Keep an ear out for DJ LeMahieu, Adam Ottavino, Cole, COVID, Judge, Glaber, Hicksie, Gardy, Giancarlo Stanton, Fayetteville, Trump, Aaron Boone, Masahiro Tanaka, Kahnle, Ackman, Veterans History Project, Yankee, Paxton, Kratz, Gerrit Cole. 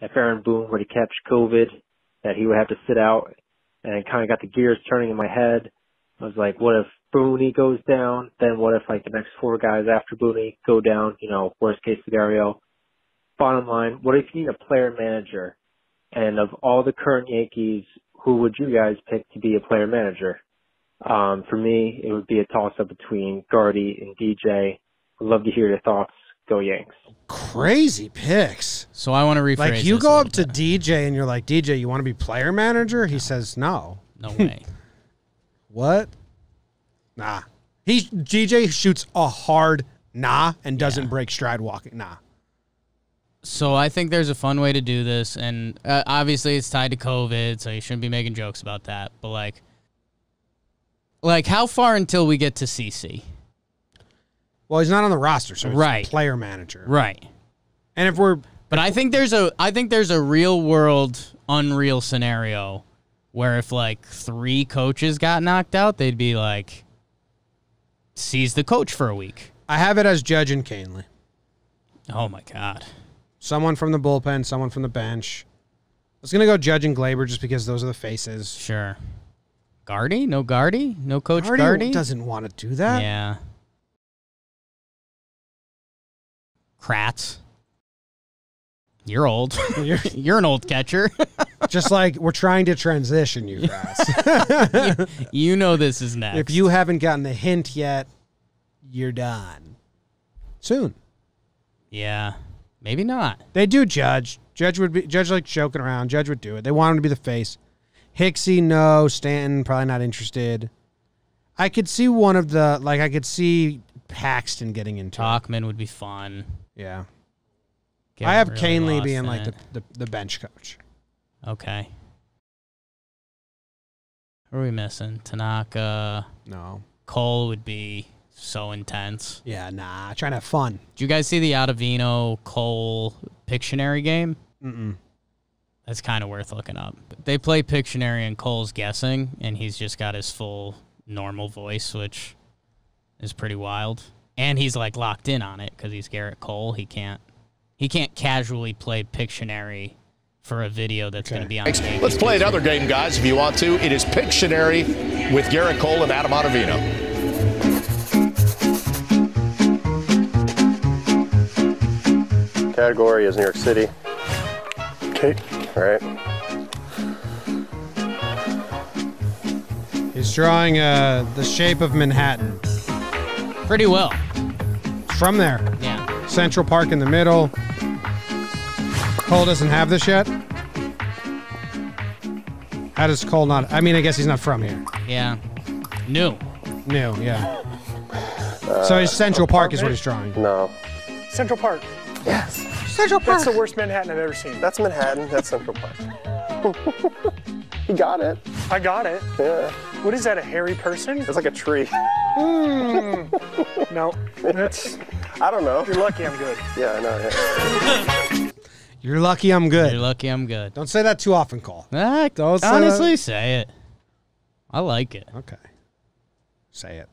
if Aaron Boone were to catch COVID, that he would have to sit out, and it kind of got the gears turning in my head. I was like, what if Boone goes down? Then what if, like, the next four guys after Boone go down? You know, worst case scenario. Bottom line, what if you need a player manager? And of all the current Yankees, who would you guys pick to be a player manager? For me, it would be a toss-up between Gardy and DJ. I'd love to hear your thoughts. Go Yanks. Crazy picks. So I want to rephrase. Like, you go up to DJ and you're like, DJ, you want to be player manager? He says, no. No way. What? Nah. DJ shoots a hard nah and doesn't break stride walking. Nah. So I think there's a fun way to do this, and obviously it's tied to COVID, so you shouldn't be making jokes about that. But like how far until we get to CC? Well, he's not on the roster, so he's right. Player manager. Right. And if we're I think there's a real world unreal scenario where if like three coaches got knocked out, they'd be like seize the coach for a week. I have it as Judge and Kahnle. Oh my God. Someone from the bullpen, someone from the bench. I was gonna go Judge and Glaber just because those are the faces. Sure. Gardy? No Gardy? No coach Gardy? Gardy doesn't want to do that. Yeah. Kratz. You're old. You're an old catcher. Just like we're trying to transition you, Kratz. You know this is next. If you haven't gotten the hint yet, you're done. Soon. Yeah. Maybe not. They do Judge. Judge like joking around. Judge would do it. They want him to be the face. Hicksie, no. Stanton, probably not interested. I could see one of the like I could see Paxton getting into Ackman would be fun. Yeah. I have really Kahnle being like the bench coach. Okay. Who are we missing? Tanaka. No. Cole would be so intense. Yeah, nah. Trying to have fun. Did you guys see the Ottavino Cole Pictionary game? Mm-mm. That's kind of worth looking up. They play Pictionary and Cole's guessing, and he's just got his full normal voice, which is pretty wild. And he's like locked in on it because he's Gerrit Cole. He can't casually play Pictionary for a video that's going to be on. Let's play another game, guys, if you want to. It is Pictionary with Gerrit Cole and Adam Ottavino. Category is New York City. Okay. All right. He's drawing the shape of Manhattan. Pretty well. From there. Yeah. Central Park in the middle. Cole doesn't have this yet. How does Cole not? I mean, I guess he's not from here. Yeah. New, yeah. So his Central Park is what he's drawing. No. Central Park. Yes. Central Park. That's the worst Manhattan I've ever seen. That's Manhattan. That's Central Park. He got it. I got it. Yeah. What is that, a hairy person? It's like a tree. No, that's... I don't know. You're lucky I'm good. Yeah, I know. Yeah. You're lucky I'm good. You're lucky I'm good. Don't say that too often, Cole. Don't honestly say it. I like it. Okay. Say it.